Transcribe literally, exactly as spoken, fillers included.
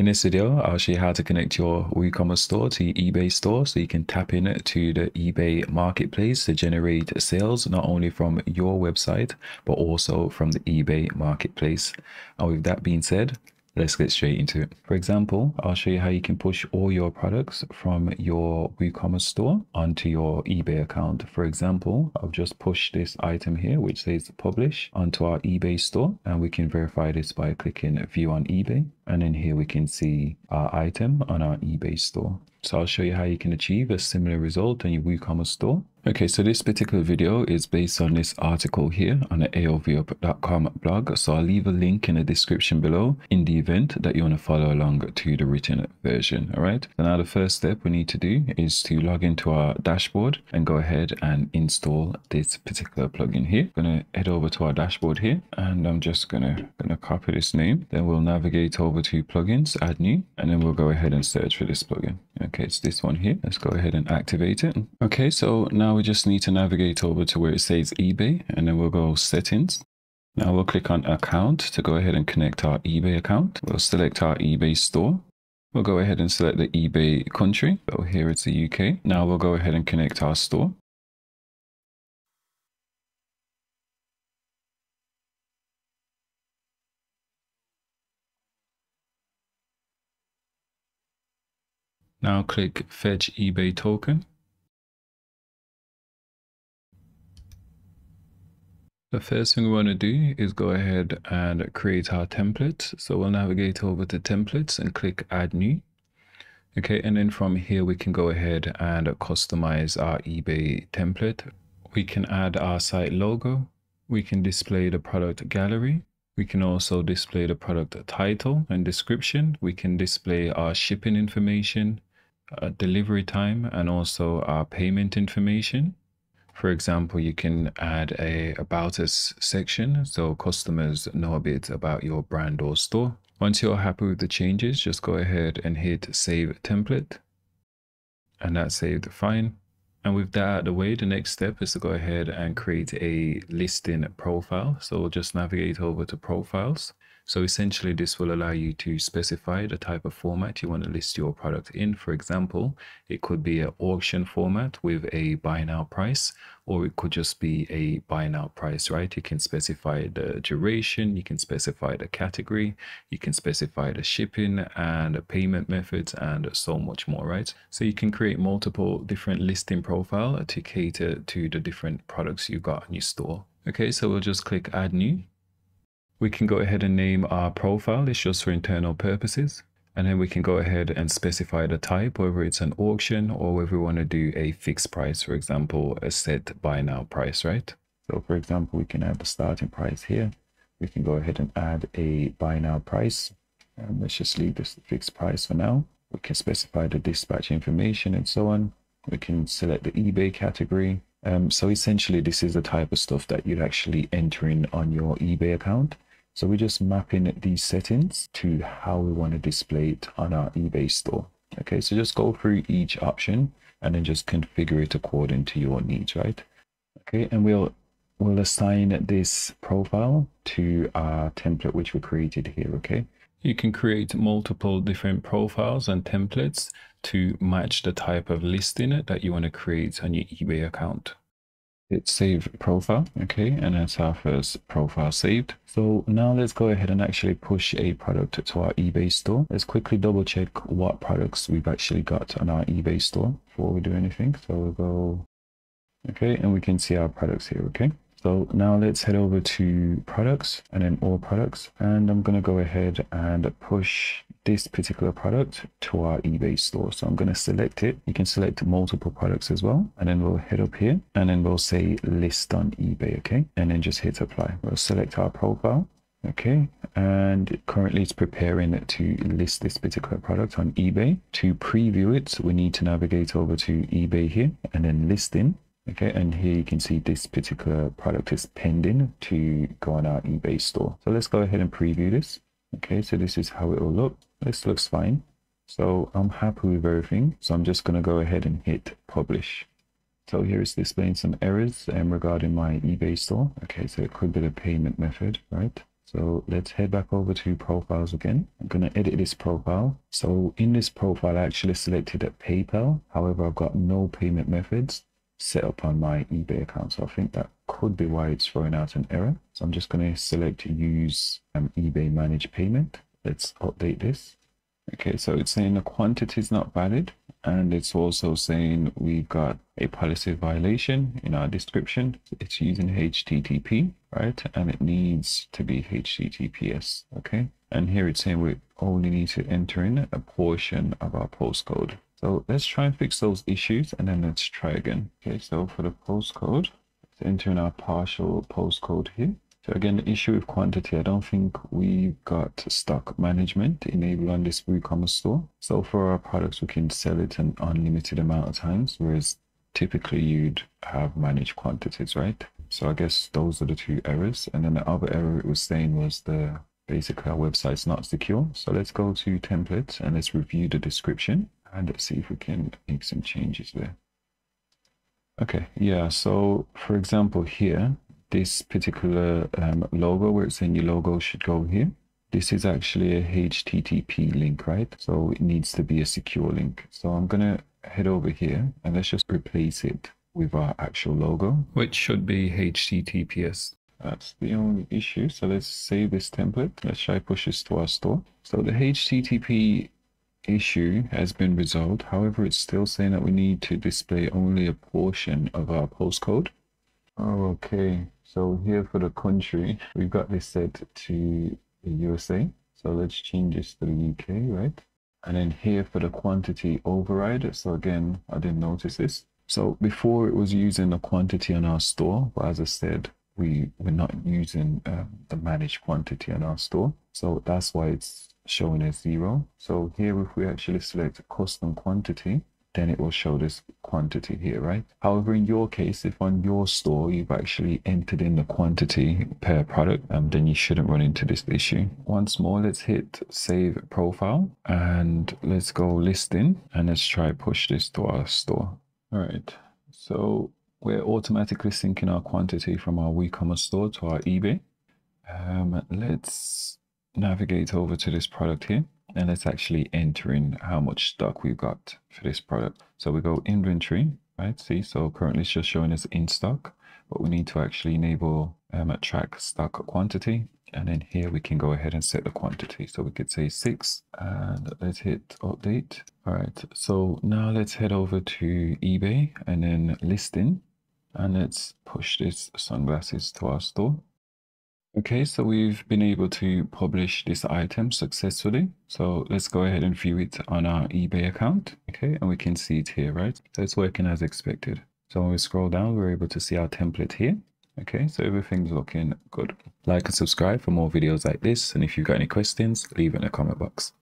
In this video, I'll show you how to connect your WooCommerce store to your eBay store so you can tap in to the eBay marketplace to generate sales, not only from your website, but also from the eBay marketplace. And with that being said, let's get straight into it. For example, I'll show you how you can push all your products from your WooCommerce store onto your eBay account. For example, I've just pushed this item here, which says publish, onto our eBay store, and we can verify this by clicking view on eBay. And then here we can see our item on our eBay store. So I'll show you how you can achieve a similar result on your WooCommerce store. Okay, so this particular video is based on this article here on the A O V U P dot com blog. So I'll leave a link in the description below in the event that you want to follow along to the written version. All right. So now the first step we need to do is to log into our dashboard and go ahead and install this particular plugin here. I'm going to head over to our dashboard here, and I'm just going to, going to copy this name. Then we'll navigate over to plugins, add new, and then we'll go ahead and search for this plugin. Okay, it's this one here. Let's go ahead and activate it. Okay, so now we just need to navigate over to where it says eBay, and then we'll go settings. Now we'll click on account to go ahead and connect our eBay account. We'll select our eBay store. We'll go ahead and select the eBay country. So here it's the U K. Now we'll go ahead and connect our store. Now click Fetch eBay Token. The first thing we want to do is go ahead and create our template. So we'll navigate over to Templates and click Add New. Okay, and then from here we can go ahead and customize our eBay template. We can add our site logo. We can display the product gallery. We can also display the product title and description. We can display our shipping information, uh, delivery time, and also our payment information. For example, you can add a About Us section so customers know a bit about your brand or store. Once you're happy with the changes, just go ahead and hit Save Template. And that's saved fine. And with that out of the way, the next step is to go ahead and create a listing profile. So we'll just navigate over to profiles. So essentially this will allow you to specify the type of format you want to list your product in. For example, it could be an auction format with a buy now price, or it could just be a buy now price, right? You can specify the duration, you can specify the category, you can specify the shipping and the payment methods and so much more, right? So you can create multiple different listing profiles to cater to the different products you've got in your store. Okay, so we'll just click Add New. We can go ahead and name our profile. It's just for internal purposes. And then we can go ahead and specify the type, whether it's an auction or whether we want to do a fixed price, for example, a set buy now price, right? So for example, we can add the starting price here. We can go ahead and add a buy now price. And let's just leave this fixed price for now. We can specify the dispatch information and so on. We can select the eBay category. Um, so essentially, this is the type of stuff that you'd actually enter in on your eBay account. So we're just mapping these settings to how we want to display it on our eBay store. Okay, so just go through each option and then just configure it according to your needs, right? Okay, and we'll we'll assign this profile to our template which we created here, okay? You can create multiple different profiles and templates to match the type of listing that you want to create on your eBay account. Hit Save Profile, okay, and that's our first profile saved. So now let's go ahead and actually push a product to our eBay store. Let's quickly double check what products we've actually got on our eBay store before we do anything. So we'll go, okay, and we can see our products here, okay. So now let's head over to products and then all products, and I'm going to go ahead and push this particular product to our eBay store. So I'm going to select it. You can select multiple products as well. And then we'll head up here and then we'll say list on eBay. Okay. And then just hit apply. We'll select our profile. Okay. And currently it's preparing to list this particular product on eBay. To preview it, we need to navigate over to eBay here and then listing. Okay, and here you can see this particular product is pending to go on our eBay store. So let's go ahead and preview this. Okay, so this is how it will look. This looks fine. So I'm happy with everything. So I'm just going to go ahead and hit publish. So here it's displaying some errors um, regarding my eBay store. Okay, so it could be the payment method, right? So let's head back over to profiles again. I'm going to edit this profile. So in this profile, I actually selected at PayPal. However, I've got no payment methods set up on my eBay account. So I think that could be why it's throwing out an error. So I'm just going to select use um, eBay manage payment. Let's update this. Okay, so it's saying the quantity is not valid. And it's also saying we've got a policy violation in our description. It's using H T T P, right? And it needs to be H T T P S, okay? And here it's saying we only need to enter in a portion of our postcode. So let's try and fix those issues and then let's try again. Okay, so for the postcode, let's enter in our partial postcode here. So again, the issue with quantity, I don't think we've got stock management enabled on this WooCommerce store. So for our products, we can sell it an unlimited amount of times, whereas typically you'd have managed quantities, right? So I guess those are the two errors. And then the other error it was saying was the basically our website's not secure. So let's go to templates and let's review the description and let's see if we can make some changes there. Okay, yeah, so for example here, this particular um, logo where it's saying your logo should go here. This is actually a H T T P link, right? So it needs to be a secure link. So I'm going to head over here and let's just replace it with our actual logo, which should be H T T P S. That's the only issue. So let's save this template. Let's try push this to our store. So the H T T P issue has been resolved. However, it's still saying that we need to display only a portion of our postcode. Oh, okay. So here for the country, we've got this set to the U S A. So let's change this to the U K, right? And then here for the quantity override. So again, I didn't notice this. So before it was using the quantity on our store, but as I said, we were not using uh, the managed quantity on our store. So that's why it's showing as zero. So here, if we actually select custom quantity, then it will show this quantity here, right? However, in your case, if on your store, you've actually entered in the quantity per product, um, then you shouldn't run into this issue. Once more, let's hit save profile and let's go listing and let's try push this to our store. All right, so we're automatically syncing our quantity from our WooCommerce store to our eBay. Um, let's navigate over to this product here. And let's actually enter in how much stock we've got for this product. So we go inventory, right? See, so currently it's just showing us in stock, but we need to actually enable um, a track stock quantity. And then here we can go ahead and set the quantity. So we could say six and let's hit update. All right, so now let's head over to eBay and then listing and let's push this sunglasses to our store. Okay, so we've been able to publish this item successfully. So let's go ahead and view it on our eBay account. Okay, and we can see it here, right? So it's working as expected. So when we scroll down, we're able to see our template here. Okay, so everything's looking good. Like and subscribe for more videos like this. And if you've got any questions, leave it in the comment box.